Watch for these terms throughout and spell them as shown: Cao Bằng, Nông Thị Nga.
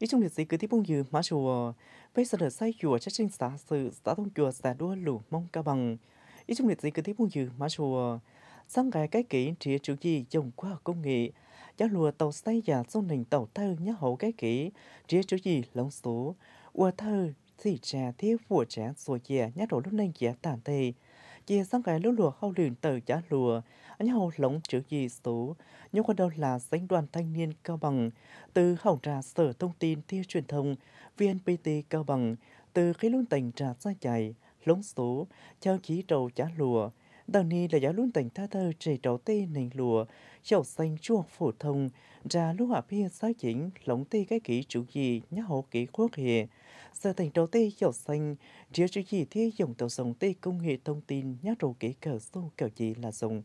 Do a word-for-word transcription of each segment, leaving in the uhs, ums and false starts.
이중 lịch sĩ cứ tiếp bông dư má chùa với sự thật sai chùa chắc chắn xã sự xã thông chùa xã đua lũ mong Cao Bằng itung lịch sĩ cứ tiếp bông dư má chùa sang cái cái kỹ trị chủ gì dùng khoa học công nghệ giá lùa tàu xây và sông nền tàu thơ nhá hậu cái kỹ trị chủ gì lóng số ua thơ thì trà thiếu vua trà rồi chè nhát đổ lúc này chè tàn tề chè sang cái lúa lùa hậu lường tờ giá lùa anh hậu lóng chữ gì số nhưng còn đâu là danh đoàn thanh niên Cao Bằng từ hậu trà sở thông tin theo truyền thông vê en pê tê Cao Bằng từ khi luôn tỉnh trà ra chạy lóng số trao chí đầu giá lùa đầu ni là giáo luôn tỉnh tha thơ trẻ đầu tê nền lùa chậu xanh chuộc phổ thông ra lúc hạ phía sai chính lóng tê cái kỹ chủ gì nhá hậu kỹ quốc hệ sở tỉnh đầu tê chậu xanh chiếu chủ gì thế dùng tàu dòng tê công nghệ thông tin nhá đầu kỹ cờ sâu cờ gì là dùng.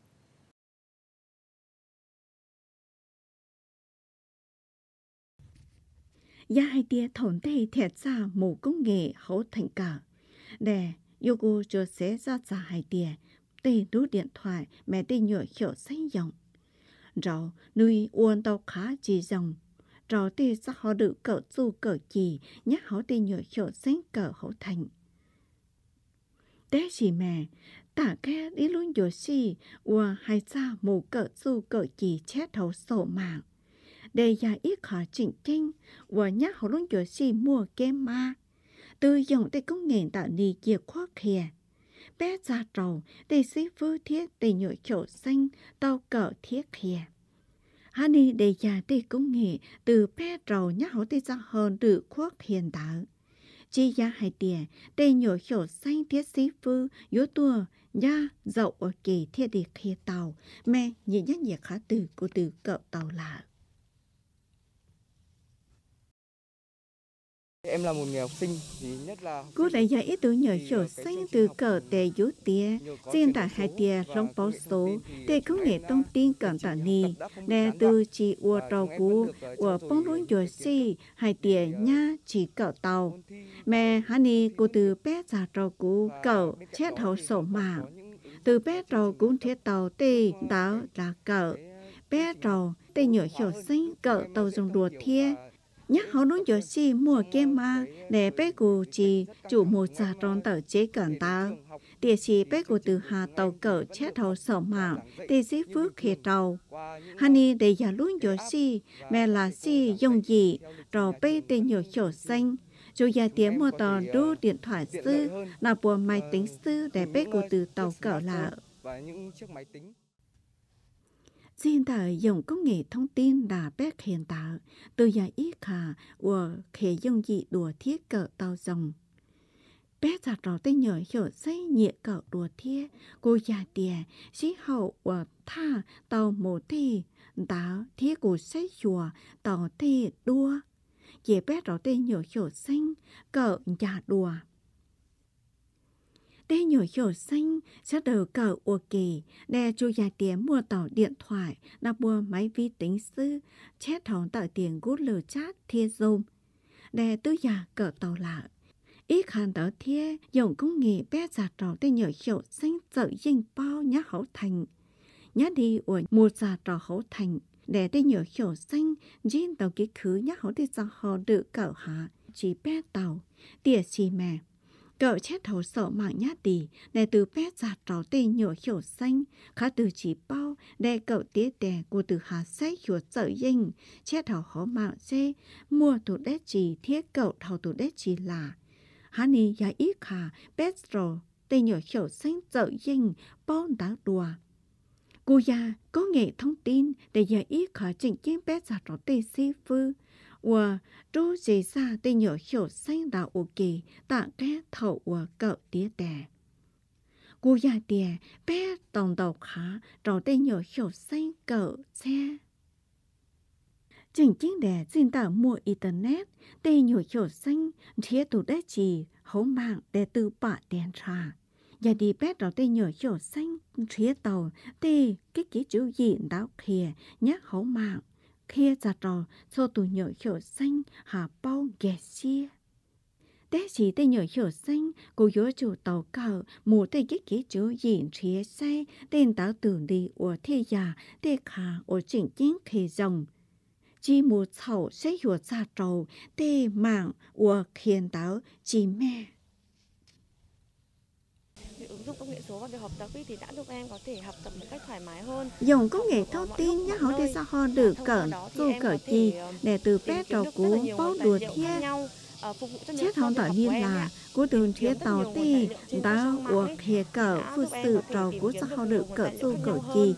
Giá hai tia thổn tê thiệt ra mù công nghệ hậu thành cả để yogo cho xé ra ra hai tia tê đu điện thoại mẹ tê nhựa hiểu xanh dòng rồi nuôi uốn tàu khá chỉ dòng rồi tê sắc họ được cỡ du cỡ chỉ nhắc họ tê nhựa hiểu xanh cỡ hậu thành té chỉ mẹ tả khe đi luôn rồi xì uốn hai xa mù cỡ du cỡ chỉ chết hậu sổ mạng để giải ít khó chỉnh tranh uốn nhắc họ luôn rồi xì mua kem ma từ dòng tê công nghệ tạo nì chìa khóa khè bé ra trầu để xí vư thiết để nhựa chỗ xanh tao cỡ thiết khìa hany để già để công nghệ từ bé trầu nhá hậu tê ra hơn được quốc hiện tại chi giá hai tiền để nhựa chỗ xanh thiết xí vư yếu tua nhá dậu ở kỳ thiết để khìa tàu mẹ nhìn nhắc nhiệt khá từ của từ cậu tàu là em là một người học sinh thì nhất là cô đã dạy ý tưởng nhờ hiểu xanh từ cờ tề dũ tía riêng tại hai tía lông báo số tề công nghệ thông tin cẩn tận ni nè từ chỉ ua trâu cú của bông lúa dừa si hai tía nhá chỉ cờ tàu mẹ hany cô từ bé già trâu cú cờ chết hậu sổ mạng từ bé trâu cũng thiết tàu tề đó là cờ bé trâu tề nhờ hiểu xanh cờ tàu dùng đùa thia nhắc họ luôn cho si mua kem ma để bé cụ chỉ chủ một già tròn tàu chế cẩn ta địa chỉ bé cụ từ hà tàu cỡ chết hậu sổ mạng tê sĩ phước khề tàu hany để già luôn cho si mẹ là si dùng gì rồi bé tê nhiều chỗ xanh chủ già tiếng mua tàu đu điện thoại sư là bùa máy tính sư để bé cụ từ tàu cỡ là riêng tại dùng công nghệ thông tin đã bác hiện tại từ giải ít khả của khế dùng dị đùa thiết cỡ tàu dòng. Bác giặt rõ tên nhờ hiểu xây nhịa cỡ đùa thiết, cô già tìa, sĩ hậu của tha tàu mổ tê, đá thiết của xây chùa, tàu tê đua. Chỉ bác rõ tên nhờ hiểu xanh, cỡ nhà đùa. Tê nhỏ hiểu xanh sẽ đầu cờ ua kỳ để chú già tiếng mua tàu điện thoại là mua máy vi tính sư chết thóng tạo tiền gút lờ chát thia dùm để tư già cờ tàu lạ ít khán tớ thia dùng công nghệ bé giả trò tê nhỏ hiểu xanh sợ dinh bao nhá hậu thành nhá đi ủa một giả trò hậu thành để tê nhỏ hiểu xanh dinh tàu ký khứ nhá hậu tê già hò đự cờ hạ chỉ bé tàu tỉa xì mẹ cậu chết thấu sợ mạng nhát tì để từ phép giặt trò tê nhựa hiểu xanh khá từ chỉ bao để cậu tía tè của từ hà sách hiểu sợ dinh chết thấu khó mạng dê mua thủ đế chỉ thiết cậu thấu thủ đế chỉ là hany giá ít khả bét rồ tê nhựa hiểu xanh sợ dinh bao đá đùa cô già có nghệ thông tin để giá ít khả trình chiến bét giặt trò tê si phư và chú dì xa tê nhỏ hiểu xanh đạo ổ kỳ tạng ké thậu của cậu tía tè. Cô già tìa bé tổng đầu khá rồi tê nhỏ hiểu xanh cậu xe. Chính chính đẻ xin tạo mua internet tê nhỏ hiểu xanh thiết tụ đế trì hấu mạng để từ bạ tiền ra. Và đi bé rồi tê nhỏ hiểu xanh thiết tàu tê cái ký chữ dị đáo khìa nhắc hấu mạng. Khi giặt trò, cho tù nhỏ hiểu xanh hà bao ghé xia. Tế chỉ tê nhỏ hiểu xanh, cô dối chủ tàu cờ, mù tê kích ký chữ dịn trế xe, tên táo tử đi ủa thê già, tê khá ủa chỉnh chính khề dòng. chỉ mù thảo sẽ hiểu ra trầu tê mạng của khiến táo chỉ mẹ. Dùng công nghệ số và việc học tập thì đã giúp em có thể học tập một cách thoải mái hơn. Dùng công nghệ thông tin nhá, họ thì sao họ được cỡ tu cỡ gì để từ bé đầu cú bao đùa thiết. Chết hòn tỏi nhiên là của đường thiết tàu ti đã uộc thiệt cỡ phụ sự trầu của sao họ được cỡ tu cỡ gì.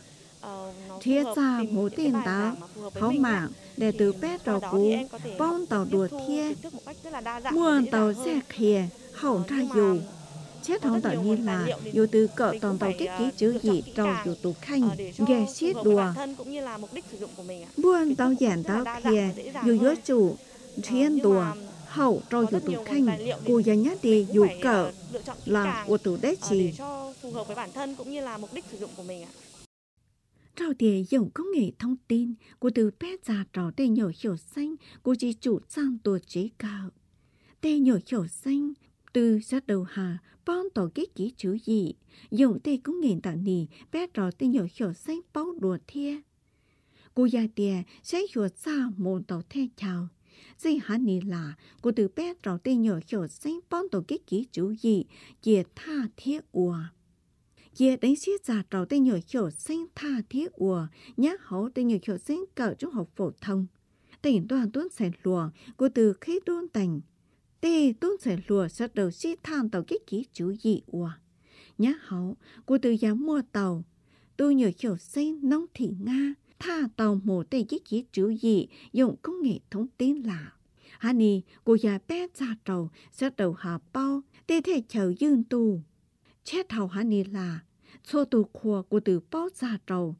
Thiết ra mối tiền táo họ mạng để từ bé đầu cú bom tàu đùa thiết mua tàu xe khìa hỏng ra dù. Chết hòn tự nhiên là dù từ cỡ toàn tàu kết ký chữ gì trong dù tù khanh ghé xiết đùa buôn tàu giản tàu kia dù dối chủ thiên đùa hậu trong dù tù khanh cô gia nhất đi dù cỡ là của tù đế chỉ cho phù hợp với bản thân cũng như là mục đích sử dụng của mình ạ. Trò thì dùng công nghệ thông tin của từ pet già trò tê nhỏ hiểu xanh của chỉ chủ sang tuổi trí cao tê nhỏ hiểu xanh từ sát đầu hà bom tổ kết ký chữ gì dùng tê cũng nghiền tản nì bé trò tê nhỏ hiểu xanh bao đùa thia cô gia tìa sẽ hiểu ra môn tổ thê chào dây hà nì là cô từ bé trò tê nhỏ hiểu xanh bom tổ kết ký chữ gì dìa tha thiết ùa dìa đánh xiết giả trò tê nhỏ hiểu xanh tha thiết ùa nhá hấu tê nhỏ hiểu xanh cỡ trung học phổ thông tỉnh đoàn tuấn sẻ lùa cô từ khi đôn tành tê tôn sẽ lùa sát đầu xí than tàu kết ký chữ dị ủa. Nhá hậu, cô từ giá mua tàu. Tôi nhờ hiểu xanh nông thị Nga, tha tàu mổ tê kết ký chữ dị dùng công nghệ thông tin là. Hà nì, cô giá bé ra trầu, sát đầu hà bao, tê thể chào dương tù. Chết hậu hà nì là, xô tù khua cô từ bao ra trầu,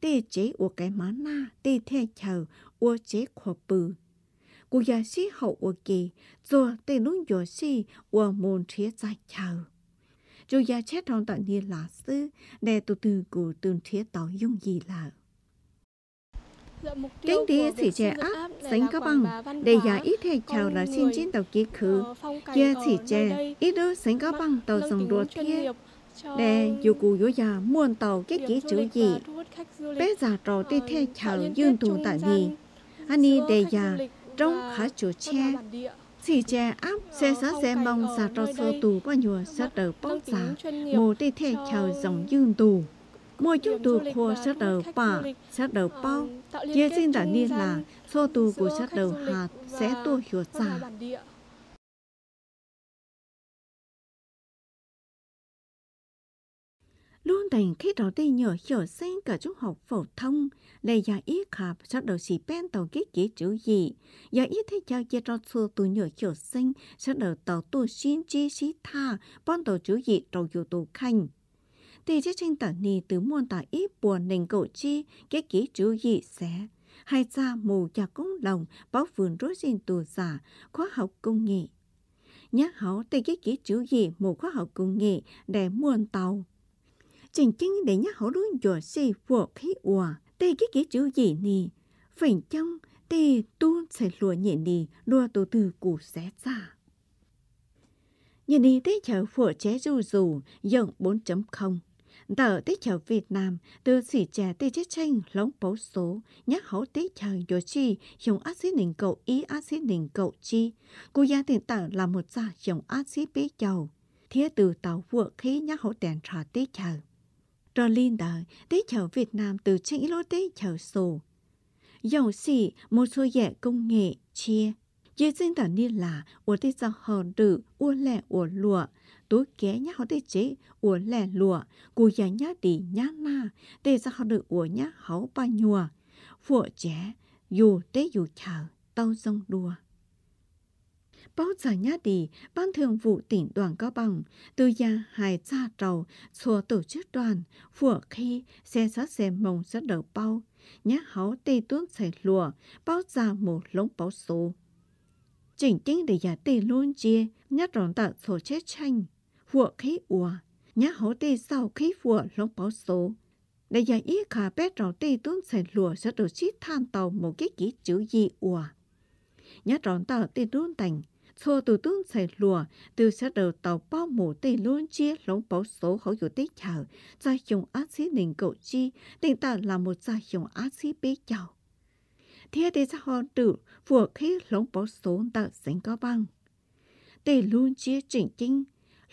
tê chế ủa cái má na, tê thể chào, ủa chế khua bừ. Cô gia sĩ hậu của kỳ, rồi tên lúc dỗ sĩ của môn thiết ra chào. Chú gia chết trong tận nhiên là sư, để tụ từ của tương thiết tỏ dung gì là. Kính đi sĩ trẻ áp, sánh các bằng, để giá ít thầy chào là xin chín tàu ký khứ. Gia sĩ trẻ ít đứa sánh các bằng tàu dòng đua thiết. Để dù cụ dỗ gia muôn tàu kết ký chữ gì, bé giả trò tê thầy chào dương thù tận nhiên. Ani đề giá trong khá chủ che, chỉ che áp xe sát xe mong giả trò sơ tù bao nhiêu sát đầu bóc giả, mô tê thê chào dòng dương tù. Mô chút tù khô sát đầu bà, sát đầu bao, dê xin đã niên là sơ tù của sát đầu hạt sẽ tu hiểu giả. Luôn thành khi đó tê nhỏ hiểu xanh cả trung học phổ thông, để giả ít khạp sát đầu xì bên tàu kết ký chữ gì. Giả ít thế chào dê trọt xô tù nhỏ hiểu xanh sát đầu tàu tù xin chi xí tha bọn tàu chữ gì trầu dù tù khanh. Tê chế tranh tả nì từ môn tả ít buồn nền cậu chi kết ký chữ gì xé. Hai ra mù chà công lòng báo vườn rối xin tù giả khóa học công nghệ. Nhá hảo tê kết ký chữ gì mù khóa học công nghệ để muôn tàu. Chính chính để nhắc hậu đuôi dọa xì vô khí ủa, tê ký ký chữ gì nì, phỉnh trong tê tuôn sẽ lùa nhẹ nì, lùa tổ từ củ xé ra. Nhẹ nì tê chở phổ chế dù dù, dòng bốn chấm không. Tờ tê chở Việt Nam, từ xỉ trẻ tê chết tranh lóng bấu số, nhắc hậu tê chở dọa chi, dòng ác xí nình cậu ý ác xí nình cậu chi. Cô gia tiền tả là một giả dòng ác xí bế chầu. Thế từ tàu vô khí nhắc hậu tèn trò tê chở. Rồi lên đời, tế chào Việt Nam từ tranh lô tế chào sổ. Dòng xỉ một số dẻ công nghệ chia. Dưới dân tả niên là ổ tế giao hòn đự, ổ lẻ ổ lụa. Tối ké nhá hóa tế chế, ổ lẻ lụa. Cô giá nhá đi nhá na, tế giao hòn đự ổ nhá háo ba nhùa. Phụ trẻ, dù tế dù chào, tao dông đùa. Báo giả nhá đi, Ban Thường vụ tỉnh đoàn Cao Bằng, từ gia hài gia trầu, xua tổ chức đoàn, phủa khi xe sát xe mông sát đầu bao, nhá háo tê tuôn xảy lùa, báo giả một lống báo số. Chỉnh chính để giả tê luôn chia, nhá rõn tạo sổ chết tranh, phủa khí ủa, nhá háo tê sau khí phủa lống báo số. Để giả ý khả bét rõn tê tuôn xảy lùa sát đầu chít than tàu một cái ký chữ gì ủa. Nhá rõn tạo tê tuôn tành, thô từ tuôn xảy lùa, từ sát đầu tàu bao mổ tê luôn chia lóng báo số khẩu dụ tích chào, gia dòng ác xí nền cậu chi, tình tạo là một gia dòng ác xí bế chào. thế thì sẽ họ tử vừa khi lông bó số ta sánh Cao Bằng. Để luôn chia chỉnh chính,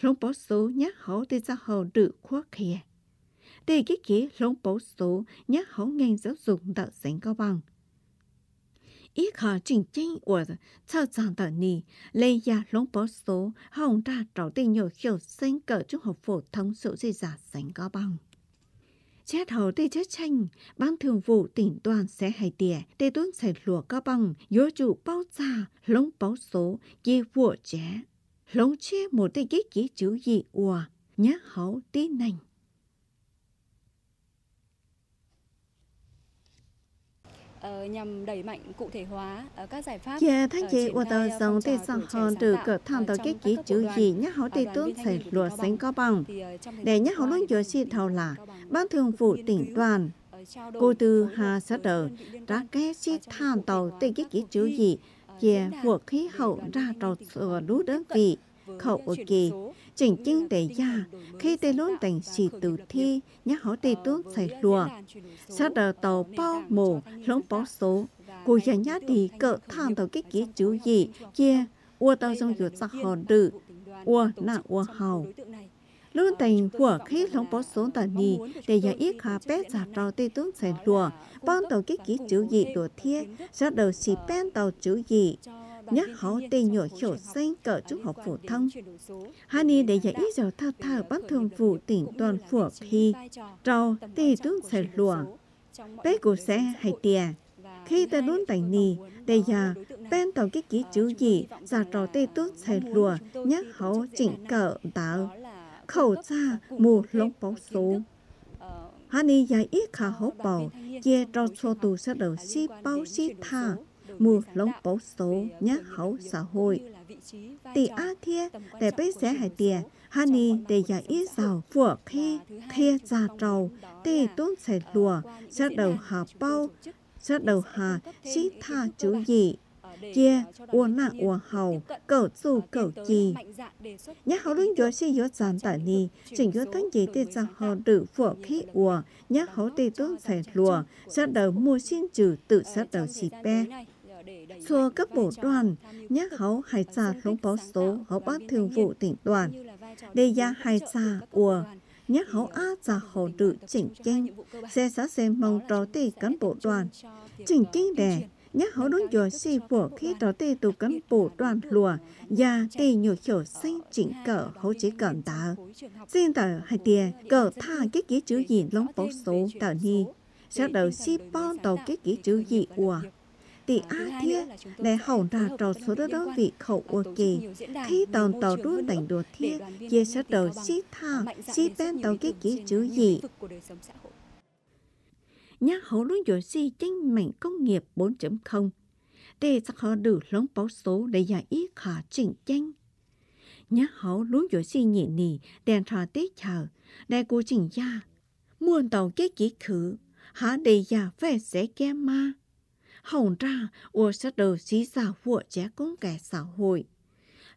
lông bó số nhắc họ thì sẽ họ tử khóa khía. Để cái kia lông bó số nhắc họ ngành giáo dục ta sánh Cao Bằng. Ít họ chỉnh chính của Cao Bằng ta nì, lấy ra lông bó số hồng ra trò tình nhiều kiểu sinh cỡ trung học phổ thông sự gì giả sánh Cao Bằng. Chết hầu tê chết tranh, ban thường vụ tỉnh đoàn sẽ hay tỉa, tê tuân sẽ lùa Cao Bằng, dối chủ bao xa, lông báo số, dì vua trẻ. Lông chế một tê kích ký chữ dị ùa, nhá hấu tí nành. Ờ, nhằm đẩy mạnh cụ thể hóa ở các giải pháp. Dạ, tháng chị của tờ dòng tê sẵn hòn từ cửa thăm tờ kết ký chữ gì nhắc hậu tê tuấn sẽ lùa sánh Cao Bằng. Để nhắc hậu luôn dựa xin thầu là Ban thường vụ tỉnh đoàn cô tư hà sát đờ đã kết xin thàn tàu tê kết ký chữ gì về cuộc khí hậu ra trò sửa lũ đơn vị khẩu ở kỳ chỉnh chính để ra khi tê lốn thành xì tử thi nhắc hậu tê tuấn sẽ lùa sát đờ tàu bao mổ lỗng bó số của nhà nhát thì cỡ thàn tàu kết ký chữ gì kia ua tàu dòng dựa giặc hòn đự ua nạ ua hầu luôn thành của khi lông bó số tờ nì để giải ít khá bét giả trò tê tướng sẽ lùa ban tàu kích ký chữ dị đùa thiết ra đầu xì bên tàu chữ dị nhắc hậu tê nhỏ khổ xanh cỡ trung học phổ thông hà nì để giải ít giờ thao thao ban thường vụ tỉnh toàn phủa khi trò tê tướng sẽ lùa bét của xe hay tìa khi ta luôn thành nì để giả bên tàu kích ký chữ dị giả trò tê tướng sẽ lùa nhắc hậu chỉnh cỡ tạo khẩu ra mù lông bóng số. Hắn đi giải ít khả hốt bảo, dê trò cho tù sẽ đầu xí bao xí tha, mù lông bóng số nhát hấu xã hội. Tì á thiê, để bế xé hải tìa, hắn đi để giải ít rào vừa khi khê ra trầu, tì tuôn sẽ lùa, sẽ đầu hà bao, sẽ đầu hà xí tha chú dị. Chia ua nạ ua hầu cẩu dù cẩu chi nhắc hầu luôn dối xí dối giàn tại ni chỉnh dối thánh gì tê giang hò đự phủa khí ua nhắc hầu tê tuôn phải lùa sát đầu mua xin trừ tự sát đầu xì pe xua cấp bổ đoàn nhắc hầu hải già lông báo số hầu ban thường vụ tỉnh đoàn đề gia hải già ua nhắc hầu á già hầu đự chỉnh chanh xe giá xe mong trò tê cán bộ đoàn chỉnh chanh đẻ nhắc hậu đúng dùa xì vua khi trò tê tù cán bộ đoàn lùa và tê nhiều kiểu xanh chỉnh cỡ hậu chế cẩn tạo. Xin tờ hai tìa cỡ tha cái ký chữ gì lông bó số tờ ni sẽ đầu xì bon tàu cái ký chữ gì ua. Tì á thiết để hậu ra trò số đó đó vị khẩu ua kì khi tàu tàu đua đảnh đùa thiết dê sẽ đầu xì tha xì bên tàu cái ký chữ gì. Nhắc hậu luôn dối xì chanh mạnh công nghiệp bốn chấm không, để giặc họ đủ lông báo số để giải ít khả chỉnh chanh. Nhắc hậu luôn dối xì nhị nì, đèn thỏa tích chờ, đại cô chỉnh ra. Muôn tàu kết ký khứ, hả để giả vẻ sẽ kê ma. Hồng ra, ua sát đầu xí giả vụa trẻ công kẻ xã hội.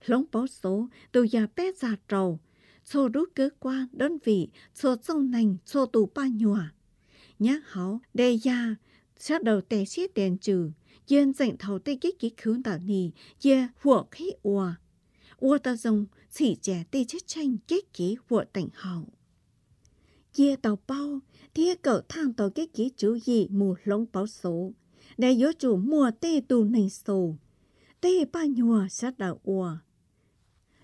Lông báo số, tù giả bét giả trầu, xô đút cơ quan, đơn vị, xô sông nành, xô tù ba nhòa. Nhắc hậu đề ra sát đầu tè xí đèn trừ dân dành thầu tê kích ký khứ tạo nì dê vua khí ua ua tàu dòng xỉ trẻ tê chết tranh kích ký vua tỉnh hậu dê tàu bao thia cậu thang tàu kích ký chú dị mù lông báo số để dỗ chủ mùa tê tù nành sầu tê ba nhùa sát đầu ua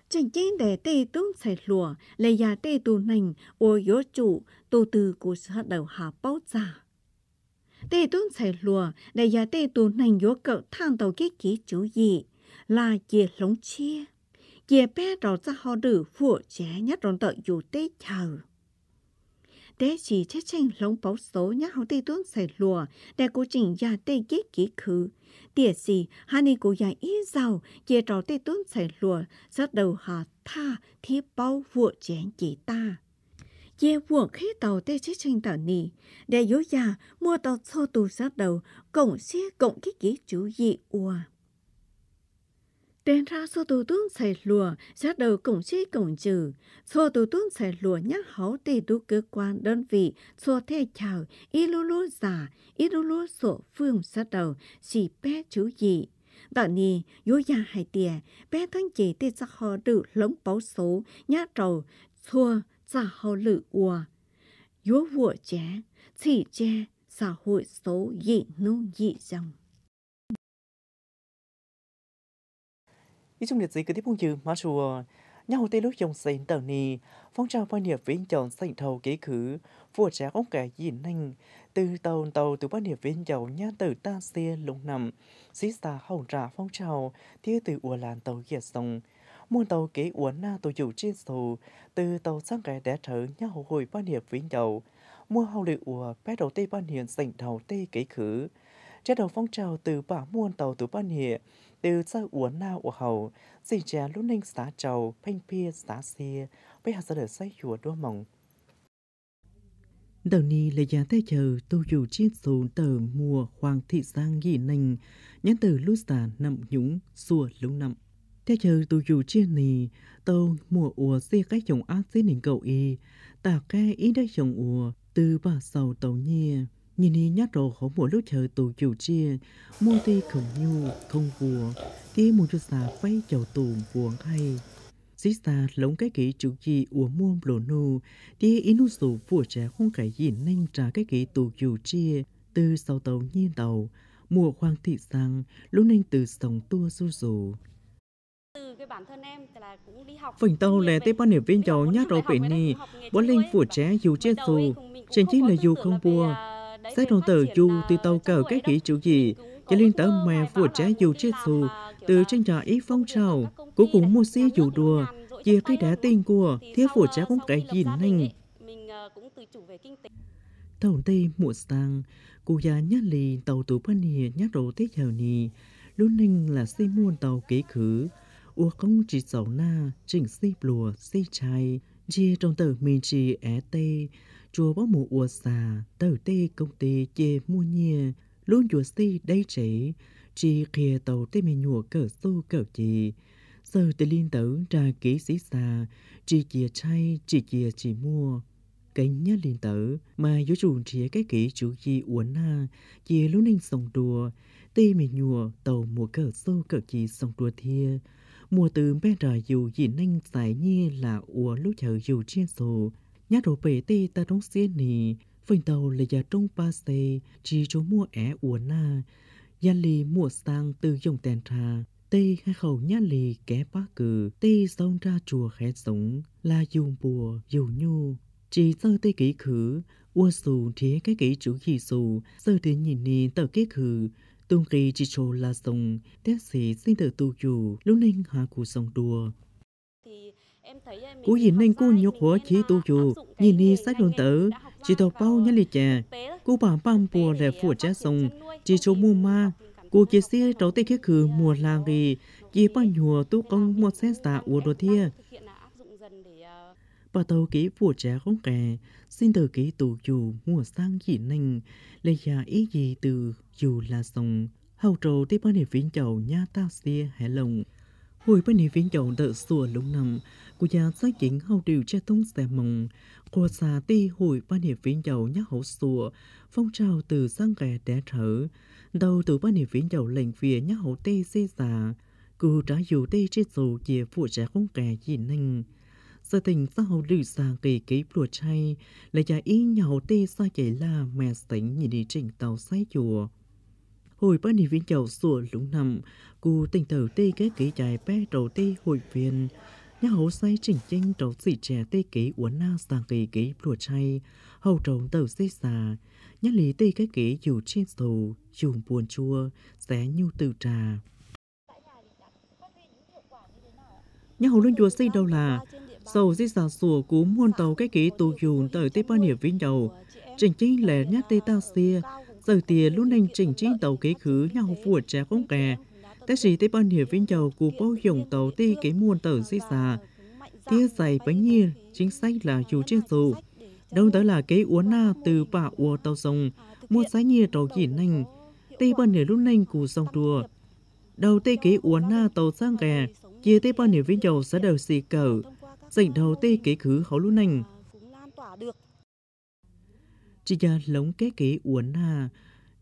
chỉnh chính để tê tướng sài lùa lấy già tê tù nành ua dỗ chủ tù từ của sát đầu hạ báo giả. Tê tuôn xảy lùa, đại gia tê tuôn nành dỗ cậu thang tàu kết ký chú dị, là dìa lống chia. Dìa bé rõ ra họ đử phụ trẻ nhát rộn tợ dù tê chờ. Tế chỉ chết tranh lống báo số nhát hậu tê tuôn xảy lùa, đại cô chỉnh gia tê kết ký khứ. Tỉa gì, hà ni cô gia ý giàu, dìa rõ tê tuôn xảy lùa, sát đầu hạ tha thiết bao vụ trẻ chỉ ta. Dê vuộng khí tàu tê chết tranh tàu nì, để dối già mua tàu xô tù sát đầu, cộng xế cộng kích ký chú dị ua. Tên ra số tù tướng xảy lùa, sát đầu cổng chi cổng trừ. Số tù tướng xảy lùa nhắc hấu tỷ tu cơ quan đơn vị, số thê chào, y lô lô giả, y lô lô sổ phương sát đầu, chỉ bé chú dị. Đó nì, dối gia hai tìa, bé thân chỉ tê giác hò đự lống báo số, nhá trầu, xua, giả hò lự ua. Dối vua ché, chỉ ché, xã hội số dị nô dị dòng. Ý chung liệt gì cứ tiếp phong chữ mà chùa nhau tê lúc dòng sến tờ nì phong trào quan niệm viên chọn sành thầu kế khứ vua trẻ ông cả nhìn anh từ tàu tàu từ quan niệm viên giàu nha từ ta xe lùng nằm xí xa hồng trà phong trào tia từ ua làn tàu kia sông muôn tàu kế uốn na tổ chủ trên sầu từ tàu sang cái đá thở nhau hồi quan niệm viên giàu mua hậu lự ua bé đầu tê quan niệm sành thầu tê kế khứ trẻ đầu phong trào từ bả muôn tàu từ quan niệm từ xa uốn nào của hầu, dì trẻ lúc ninh xá trầu, phanh pia xá xìa, với hạt xa đời xây chùa đua mỏng. Đầu ni là giá tay chờ tô dù chiếc số tờ mùa hoàng thị giang nghỉ nành, nhắn từ lúc xả nằm nhúng, xua lúc nằm. Tay chờ tô dù chiếc nì, tâu mùa ua xe cách chồng ác xế nền cầu y, tạo cái ý đất chồng ua từ bà sầu tàu nhìa. Nhìn đi nhát rồ khổ mùa lúc trời tù chiều chia, mô tì khổng nhu, không vùa, tí mùa chút xà phái chầu tù vùa hay. Xí xà lống cái kỷ chủ chi ua muôn lồ nô, tí ý nụ sủ vùa trẻ không cải gì nhanh trả cái kỷ tù chiều chia, từ sau tàu nhiên tàu, mùa khoang thị sang, lúc nhanh từ sòng tua su rù. Phần tàu là tế ban hiệp viên chầu nhát rồ bể nì, bó linh vùa trẻ dù chết dù, trên chí là dù không vua. Sẽ đồng tờ dù từ tàu cờ cái kỹ chủ gì, cho liên tờ mẹ vua trẻ dù chết dù, từ tranh trò ý phong trào, của cũng mua xí dù đùa, chia cái đá tên của, thế vua trẻ cũng cái gì nhanh. Tàu tây mùa sang, cụ già nhát lì tàu tù phân hìa nhát đồ tết hào nì, lúc ninh là xây muôn tàu kế khứ, ua không chỉ sầu na, chỉnh xây lùa, xây chai, chia trong tờ mình chỉ é tê, chùa bó mùa ua xà, tờ tê công ty chê mua nhìa, luôn chùa si đây chế, chỉ kia tàu tê mì nhùa cờ xô cờ chì. Giờ tê liên tử ra ký xí xà, chỉ kia chay, chỉ kia chỉ mua. Cái nhá liên tử mà dối chùn chìa cái kỹ chủ gì uốn na, chìa lúc ninh sòng đùa, tê mì nhùa tàu mùa cờ xô cờ chì sòng đùa thia. Mùa từ bé rời dù dì ninh xài nhìa là ua lúc chờ dù chiên sổ. Nhát rổ bể tê ta đông xuyên nì, phần tàu là giá trông ba xê, chỉ cho mua é ua na. Nhà lì mua sang từ dòng tèn trà, tê hai khẩu nhà lì ké bá cử, tê xong ra chùa khẽ sống, là dùng bùa, dùng nhu. Chỉ sơ tê kỹ khứ, ua xù thế cái kỹ chủ khỉ xù, sơ tê nhìn nì tờ kết khử, tùng kỳ chỉ cho là sống, tét xỉ xin tờ tù dù, lúc ninh hạ cụ sống đùa. Cú nhìn anh cú nhục hóa chỉ tu chùa, nhìn đi sách đồn tử, chỉ tộc bao nhá lì chè, cú bà băm bùa là phùa trẻ sông, chỉ chỗ mua ma, cú chỉ xe trấu tê khế khử mùa làng gì, chỉ bao nhùa tu công mua xe xạ ua đồ thia. Bà tàu ký phùa trẻ không kè, xin tờ ký tu chùa mùa sang dị nành, lấy giá ý gì từ dù là sông, hầu trầu tê ban hiệp viên chầu nha ta xe hẻ lồng. Hồi bên này viên chậu đỡ sủa lúc nằm, của nhà xác chính hầu điều che tung xe mông. Của xa ti hồi bên này viên chậu nhắc hậu sủa, phong trào từ sang kẻ đẻ thở. Đầu từ bên này viên chậu lệnh phía nhắc hậu tê xê xà. Cụ trả dù tê chết dù chìa phụ trẻ không kẻ gì nâng. Giờ tình xa hậu lưu xa kỳ ký bùa chay, là giả ý nhà hậu tê xa chạy là mẹ sánh nhìn đi trình tàu say chùa. Hồi bác nì viên chậu sủa lúc nằm, cụ tình thử tê kế kế chạy bé trầu tê hồi viên. Nhá hấu say chỉnh chênh trầu xỉ trẻ tê kế uốn na sàng kỳ kế lùa chay, hầu trầu tàu xê xà. Nhá lý tê kế kế dù trên sầu, dùng buồn chua, xé nhu từ trà. Nhá hấu luôn chua xê đâu là, sầu xê xà sủa cú muôn tàu cái kế tù dùng tới tê bác nì viên chậu. Chỉnh chênh lẻ nhát tê ta xê, giờ tìa lúc nành chỉnh trí tàu kế khứ nhau vua trẻ không kè. Tế sĩ tế ban hiệp viên chầu cụ bao dòng tàu tê kế muôn tàu di xà. Tía giày bánh nhiên, chính sách là dù chiếc dù. Đông tới là kế uốn na từ bả ua tàu sông, mua giá nhiên tàu dĩ nành. Tế ban hiệp lúc nành cụ sông đùa. đầu tê ký uốn na tàu sang gà, chia tê bao nhiêu với dầu sẽ đều xì cờ, dành đầu tê ký khứ hấu lũ nành. Chỉ là lống kế ký uốn na,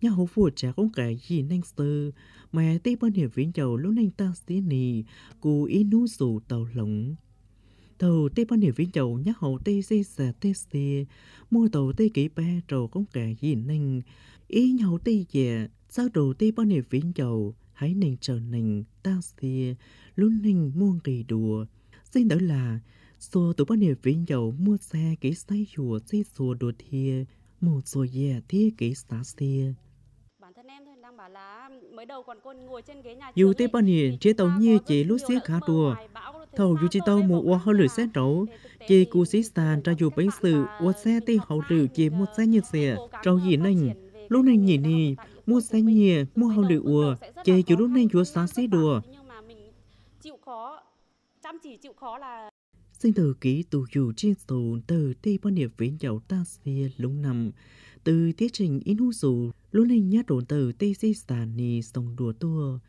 nhà hố phụ trả con cái gì nành sơ, mà tê bao nhiêu với dầu lũ nành ta xí nì, cù ý nú rủ tàu lống. Tàu tê bao nhiêu với dầu nhắc hậu tê dây xà tê xê, mua tàu tê ký ba trầu con cái gì nành, ý nhau tê dẹ, sao đầu tê bao nhiêu với dầu, hãy nành trở nành, ta xìa, luôn nành muôn kỳ đùa. Xin đó là, xô tụi bao nhiêu vĩnh dầu mua xe ký say chùa xây xùa đùa thia, một xùa dè thia ký xá xìa. Bản thân em thôi đang bảo là mới đầu còn cô ngồi trên ghế nhà dù tê bao nhiêu chế tàu nhia chế lúc xí khá đùa. Thầu dù chế tàu mua ua hơi lửa xe nấu, chế cú xí sàn ra dù bánh sự ua xe tê hậu lửa chế mua xe như xe, trâu gì nành, lúc nành nhỉ nì, mua xe nhìa, mua hậu lửa ua, chế chú lúc nành chúa xá xí đùa. Sinh từ ký tù dù trên dù từ tây ban hiệp vĩnh dầu ta xìa lúc nằm, từ tiết trình in hút dù, lúc nành nhát đồn từ tây xí sàn nì sông đùa tua.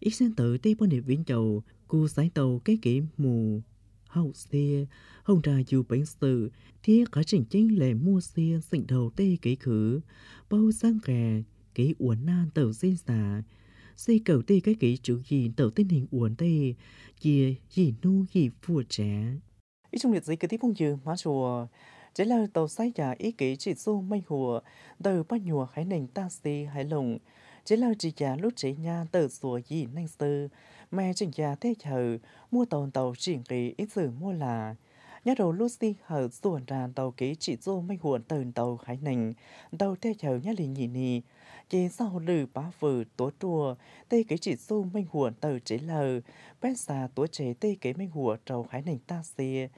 Ít xem từ tây ban hiệp vĩnh dầu, cú sái tàu cái ký mù. Hậu xìa, hồng trà dù bánh sự, thiết khá trình chính lệ mua xìa sinh đầu tây ký khứ, bao sang gà, ký uốn nan tàu xí xà. Xây cầu tê cái ký chữ gì tàu tên hình uốn tê, dìa dì nu dì phùa trẻ. Ít chung liệt giấy kế tiếp không dư má chùa, chế là tàu sai giả ý ký chỉ dù mây hùa, tờ bắt nhùa khái nành ta xì hái lồng. Chế là chỉ giả lúc chế nha tờ rùa dì nanh sư, mẹ trình giả thế hờ, mua tàu tàu chỉ ký ít sử mua là. Nhá đầu lúc xì hờ rùa ra tàu ký chỉ dù mây hùa tờ tàu khái nành, tàu thế hờ nhá lì nhì nì. Chế sau lử bá vử tố trùa, tê kế chỉ xu minh hùa tờ chế lờ, bét xa tố chế tê kế minh hùa trầu khái nành ta xìa.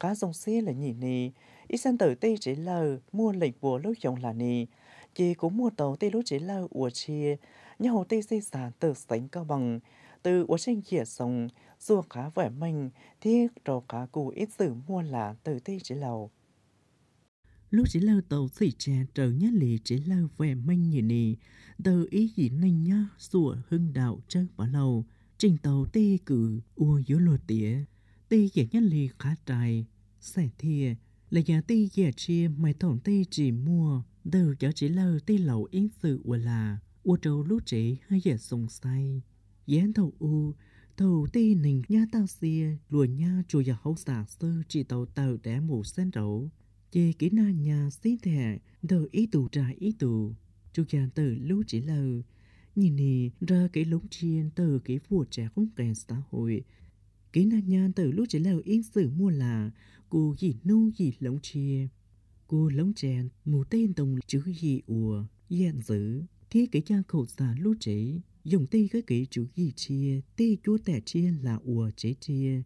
Cá dòng xìa là nhỉ nì, ít xem tờ tê chế lờ, mua lệnh bùa lúc dòng là nì. Chế cũng mua tàu tê lúc chế lờ ủa chia, nhau tê dây xà tờ sánh Cao Bằng. Từ ủa trên kia sông, dù khá vẻ mình, thiết trầu cá cụ ít sử mua là tờ tê chế lầu. Lúc chỉ lâu tàu xỉ trẻ trở nhá lì chỉ lâu về manh nhỉ nì, tờ ý dĩ nanh nhá sủa hưng đạo trơ bỏ lâu, trình tàu tê cử ua dứa lùa tía, tê dẻ nhá lì khá trai, xẻ thìa, là nhà tê dẻ chia mày thổng tê chỉ mua, tờ gió chỉ lâu tê lẩu yên sự ua là, ua trâu lúc chỉ hai dẻ sùng say. Dén thầu u, thầu tê nình nhá tao xìa, lùa nhá chùa dà hấu xả sư chỉ tàu tàu đẻ mù sen rấu. Chê kỹ na nhà xí thẻ, tờ ý tù trả ý tù. Chú chàng tờ lũ chỉ lờ. Nhìn nì, ra cái lúng chiên tờ cái phùa trẻ không kèn xã hội. Kỹ na nhà tờ lũ chỉ lờ yên sử mua là, cô gì nu gì lúng chia. Cô lúng chèn, mù tên tông chữ gì ùa, dẹn giữ. Thế cái cha khẩu xà lũ chế, dùng tê cái cái chữ gì chia, tê chúa tẻ chia là ùa chế chia.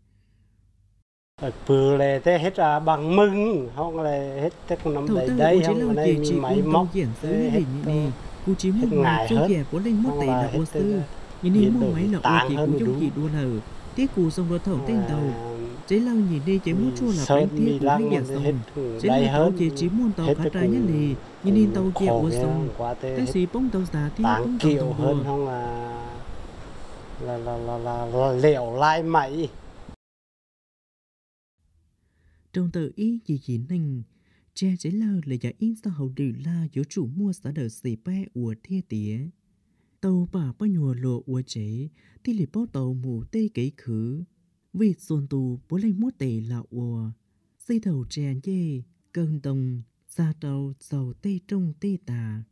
Bữa lệ thế hết là bằng mừng, không là hết thế cũng nằm đầy đấy, không là đây máy móc hết ngày hết, không là hết biến đổi tàng hơn đúng. Sơn mì lăng hết đầy hơn, hết cũng khổ thế không quá thế, hết tàng kiểu hơn không là liệu lai mày. Trong tờ ý gì gì nành, trẻ chế lơ là giả yên sao hậu đử la dấu chủ mua xã đờ xì bè ủa thê tía. Tàu bà bà nhùa lộ ủa chế, thì lì bao tàu mù tê kế khứ. Vì xuân tù bố lanh mốt tê là ủa. Xây thầu trẻ dê, cơn tông, xa tàu dầu tê trông tê tà.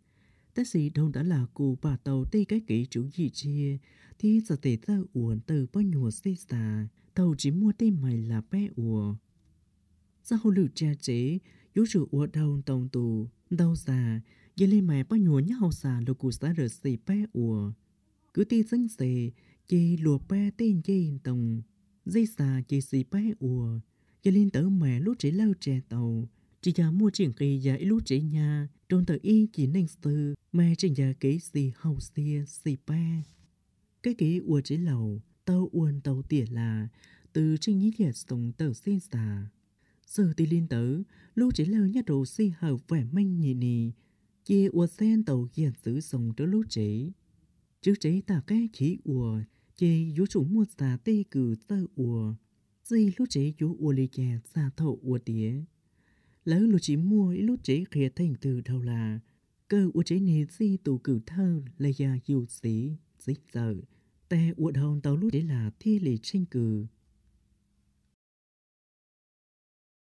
Tất sĩ đông đã là cụ bà tàu tê cái kế chủ gì chia, thì giờ tê ra ủa từ bà nhùa xê xà, tàu chỉ mua tê mày là bè ủa. Sao hậu lửa cha chế, yếu sự ủa đầu tông tù, đau già, dây lên mẹ bao nhùa nhá hậu xà lô cụ xá rửa xì bé ủa. Cứ tê dân xề, chê lùa bé tên dây tông, dây xà chê xì bé ủa. Dây lên tớ mẹ lúc chế lâu trẻ tàu, chỉ giá mua triển kỳ giá ít lúc chế nhà, trong tờ y chỉ nành sư, mẹ trình giá kế xì hậu xìa xì bé. Cái kế ủa chế lầu, tàu uồn tàu tỉa là, từ trình nhí dẹt sông tờ xin xà. Giờ tì liên tử, lúc chế lơ nhát đồ xì hờ vẻ manh nhị nì, chia ua sen tàu dàn sử dòng cho lúc chế. Chứ chế tà cái chỉ ua, chế yếu chủ mua xa tê cử tơ ua, dây lúc chế yếu ua lì chè xa thọ ua tía. Lỡ lúc chế mua ý lúc chế khía thành từ đầu là, cơ ua chế nế dây tù cử thơ là già yếu xí, dích dở, tè ua đồng tàu lúc chế là thi lì tranh cử.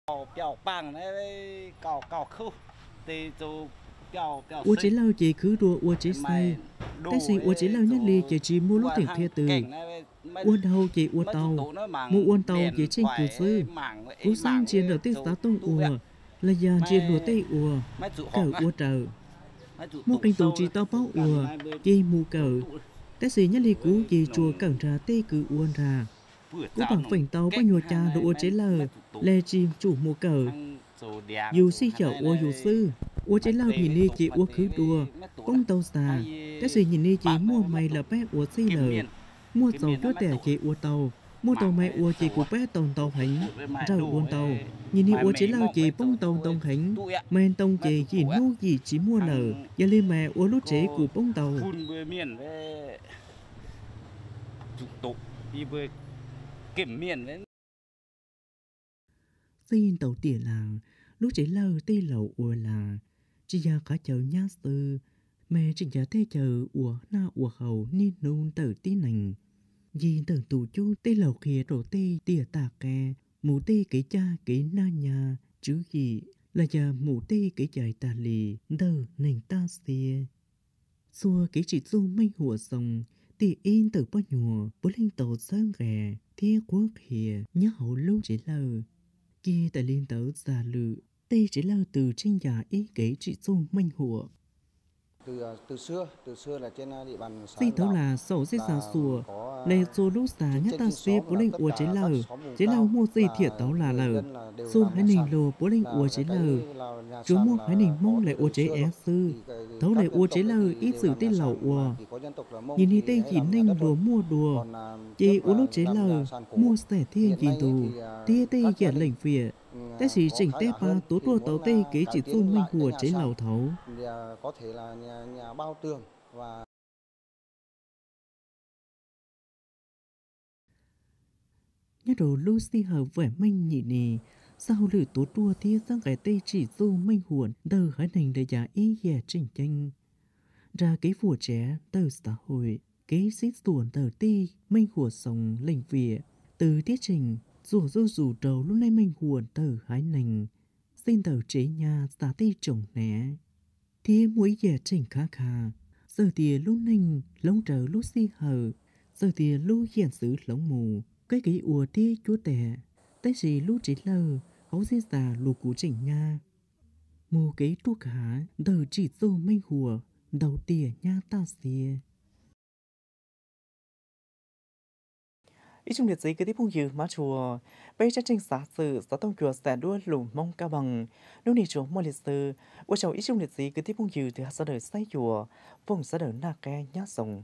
Cao Bằng này cao cao khu thì dù cao cao u chế lâu chỉ cứ đua u chế say cái gì u chế lâu nhất ly chỉ chỉ mua lúc thỉnh thia từ u đầu chỉ u tàu mua u tàu chỉ trên cửa sư u sang chiến đầu tiết giáo tông u là già chiến lúa tây u cờ u trời mua canh tù chỉ tao bao u chỉ mua cờ cái gì nhất ly cú chỉ chùa cẩn ra tây cứ u ra cũng bằng phỉnh tàu bao nhiêu cha đồ ô chế lờ lê chim chủ mùa cờ dù si chở ô dù sư ô chế lờ thì ni chỉ ô khứ đua công tàu xà các gì nhìn ni chỉ mua mày là bé ô si lờ mua tàu đứa trẻ chỉ ô tàu mua tàu mày ô chỉ của bé tàu tàu hánh rời ô tàu nhìn ni ô chế lờ chỉ bông tàu tàu hánh men tông chỉ chỉ nuôi gì chỉ mua lờ giờ lên mẹ ô lốt chế của bông tàu kiểm miền đấy. Xin tàu tỉa là lúc chế lơ tê lẩu ua là chỉ ra cả chầu nhá sư mẹ chỉ ra thế chầu ua na ua hầu ni nôn tử tí nành vì tử tù chú tê lẩu kia đổ tê tỉa tà kè mù tê cái cha cái na nhà chứ gì là già mù tê cái chạy tà lì đờ nành ta xìa xua cái chỉ du manh hùa sông tỉ in tử bao nhùa bố linh tàu sơn ghè thế quốc hìa nhớ hậu lưu chế lờ kia tại liên tấu giả lự tê chế lờ từ trên nhà ý kế trị dung manh hùa từ từ xưa từ xưa là trên địa bàn sinh thấu là sầu dây xà xùa lê xô lúc xà nhất ta xê bố linh ua chế lờ chế lờ mua dây thiệt tấu là lờ xô hãy nình lồ bố linh ua chế lờ chú mua hãy nình mong lại ua chế é sư thấu lại ua chế lờ ít sử tê lẩu ua nhìn đi tê chỉ nình lùa mua đùa chế ua lúc chế lờ mua sẻ thiên nhìn tù tê tê dẹt lệnh phìa thế thì chỉnh tê ba tố đua tàu tê kế chỉ tu minh hùa chế lầu thấu có thể là nhà, nhà bao tường và nhất đồ Lucy hở vẻ minh nhị nì sau lử tố đua thi sang cái tê chỉ tu minh hùa từ khái nành để giả ý dè chỉnh tranh ra cái phùa trẻ từ xã hội cái xít tuồn từ tê minh hùa sống lệnh vỉa từ tiết trình dù dù dù trầu lúc nay mình huồn tờ hái nành xin tờ chế nhà giá tê trồng né thế mũi dẻ chỉnh khá khá giờ tìa lúc nành lông trờ lúc si hờ giờ tìa lúc hiện xứ lông mù cái cái ùa tê chúa tẻ tê gì lúc chế lờ hấu dê già lù cú chỉnh nha mù cái thuốc khá tờ chỉ dù mình hùa đầu tìa nha ta xìa ý chung liệt sĩ cứ tiếp phong dư má chùa bây chương trình xã sự xã tông chùa sẽ đua lùm mong Cao Bằng lúc này chùa mua liệt sư qua chầu ý chung liệt sĩ cứ tiếp phong dư từ hạt xã đời say chùa vùng xã đời na ke nhá sông.